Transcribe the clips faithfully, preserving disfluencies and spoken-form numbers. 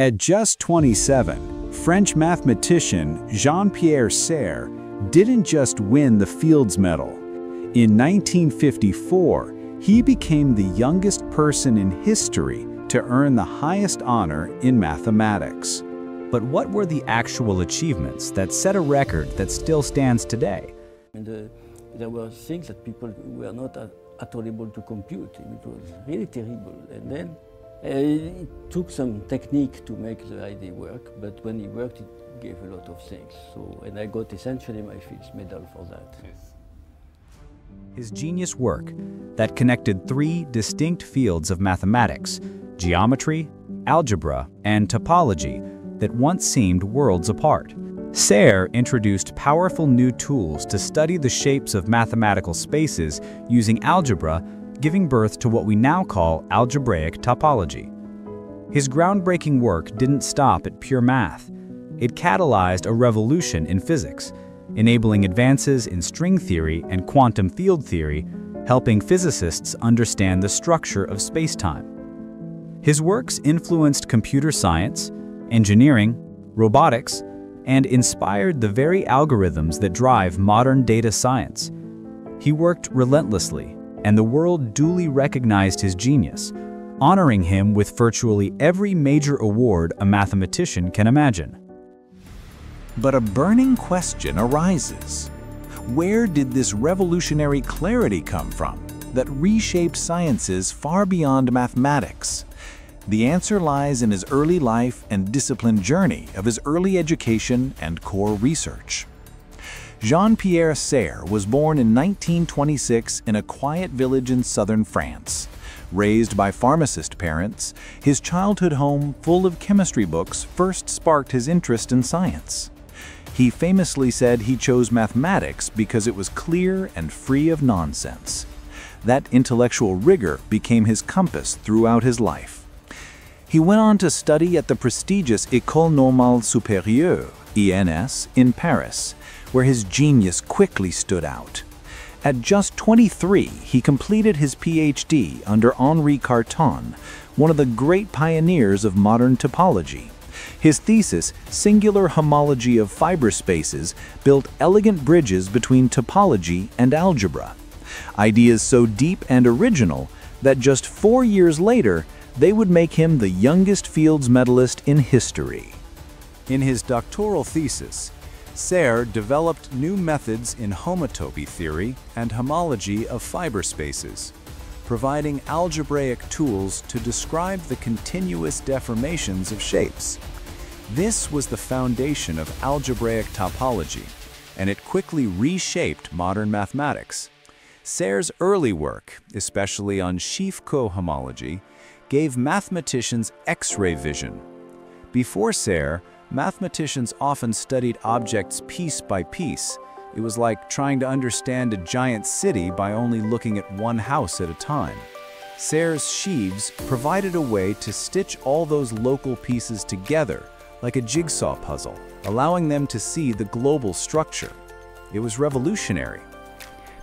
At just twenty-seven, French mathematician Jean-Pierre Serre didn't just win the Fields Medal. In nineteen fifty-four, he became the youngest person in history to earn the highest honor in mathematics. But what were the actual achievements that set a record that still stands today? And, uh, there were things that people were not at, at all able to compute. It was really terrible. And then uh, it took some technique to make the idea work, but when it worked, it gave a lot of things. So, and I got essentially my Fields Medal for that. Yes. His genius work that connected three distinct fields of mathematics, geometry, algebra, and topology that once seemed worlds apart. Serre introduced powerful new tools to study the shapes of mathematical spaces using algebra, giving birth to what we now call algebraic topology. His groundbreaking work didn't stop at pure math. It catalyzed a revolution in physics, enabling advances in string theory and quantum field theory, helping physicists understand the structure of spacetime. His works influenced computer science, engineering, robotics, and inspired the very algorithms that drive modern data science. He worked relentlessly, and the world duly recognized his genius, honoring him with virtually every major award a mathematician can imagine. But a burning question arises. Where did this revolutionary clarity come from that reshaped sciences far beyond mathematics? The answer lies in his early life and disciplined journey of his early education and core research. Jean-Pierre Serre was born in nineteen twenty-six in a quiet village in southern France. Raised by pharmacist parents, his childhood home full of chemistry books first sparked his interest in science. He famously said he chose mathematics because it was clear and free of nonsense. That intellectual rigor became his compass throughout his life. He went on to study at the prestigious École Normale Supérieure, E N S, in Paris, where his genius quickly stood out. At just twenty-three, he completed his P H D under Henri Cartan, one of the great pioneers of modern topology. His thesis, Singular Homology of Fiber Spaces, built elegant bridges between topology and algebra. Ideas so deep and original that just four years later, they would make him the youngest Fields medalist in history. In his doctoral thesis, Serre developed new methods in homotopy theory and homology of fiber spaces, providing algebraic tools to describe the continuous deformations of shapes. This was the foundation of algebraic topology, and it quickly reshaped modern mathematics. Serre's early work, especially on sheaf cohomology, gave mathematicians X-ray vision. Before Serre, mathematicians often studied objects piece by piece. It was like trying to understand a giant city by only looking at one house at a time. Serre's sheaves provided a way to stitch all those local pieces together, like a jigsaw puzzle, allowing them to see the global structure. It was revolutionary.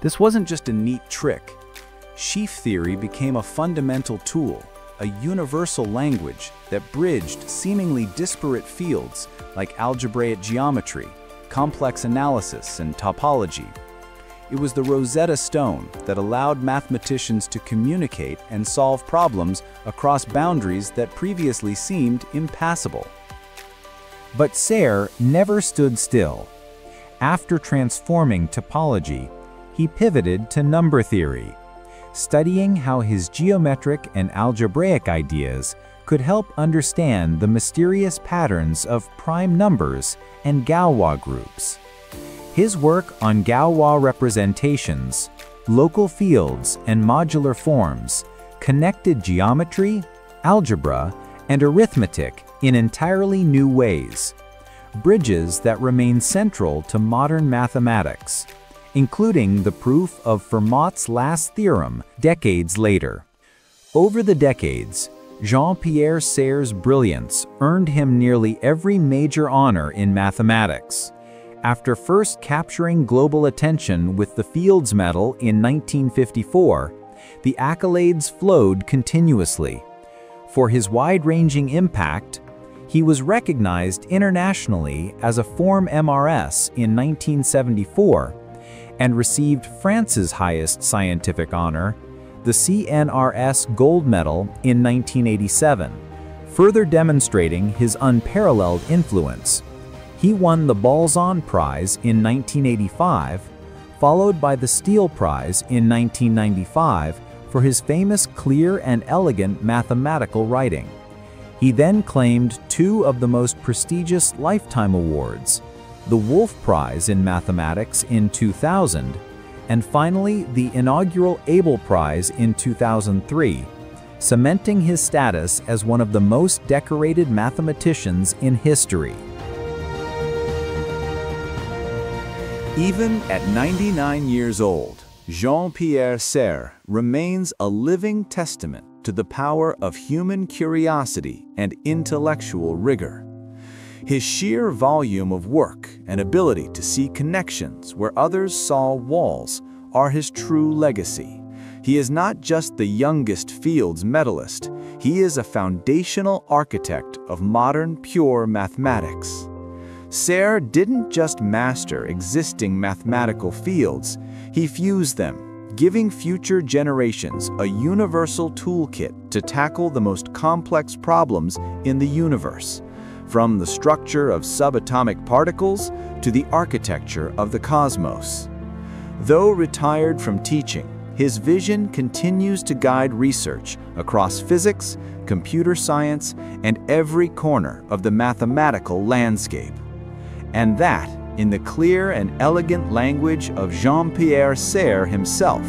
This wasn't just a neat trick. Sheaf theory became a fundamental tool, a universal language that bridged seemingly disparate fields like algebraic geometry, complex analysis, and topology. It was the Rosetta Stone that allowed mathematicians to communicate and solve problems across boundaries that previously seemed impassable. But Serre never stood still. After transforming topology, he pivoted to number theory, studying how his geometric and algebraic ideas could help understand the mysterious patterns of prime numbers and Galois groups. His work on Galois representations, local fields, and modular forms connected geometry, algebra, and arithmetic in entirely new ways, bridges that remain central to modern mathematics, including the proof of Fermat's last theorem decades later. Over the decades, Jean-Pierre Serre's brilliance earned him nearly every major honor in mathematics. After first capturing global attention with the Fields Medal in nineteen fifty-four, the accolades flowed continuously. For his wide-ranging impact, He was recognized internationally as a form M R S in nineteen seventy-four and received France's highest scientific honor, the C N R S Gold Medal, in nineteen eighty-seven, further demonstrating his unparalleled influence. He won the Balzan Prize in nineteen eighty-five, followed by the Steele Prize in nineteen ninety-five for his famous clear and elegant mathematical writing. He then claimed two of the most prestigious lifetime awards, the Wolf Prize in Mathematics in two thousand, and finally the inaugural Abel Prize in two thousand three, cementing his status as one of the most decorated mathematicians in history. Even at ninety-nine years old, Jean-Pierre Serre remains a living testament to the power of human curiosity and intellectual rigor. His sheer volume of work and ability to see connections where others saw walls are his true legacy. He is not just the youngest Fields medalist, he is a foundational architect of modern pure mathematics. Serre didn't just master existing mathematical fields, he fused them, giving future generations a universal toolkit to tackle the most complex problems in the universe, from the structure of subatomic particles to the architecture of the cosmos. Though retired from teaching, his vision continues to guide research across physics, computer science, and every corner of the mathematical landscape. And that, in the clear and elegant language of Jean-Pierre Serre himself,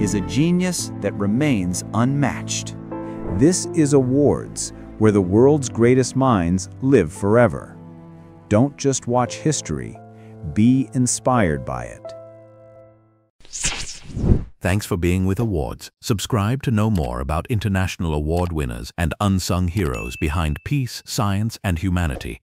is a genius that remains unmatched. This is Awards, where the world's greatest minds live forever. Don't just watch history, be inspired by it. Thanks for being with Awards. Subscribe to know more about international award winners and unsung heroes behind peace, science, and humanity.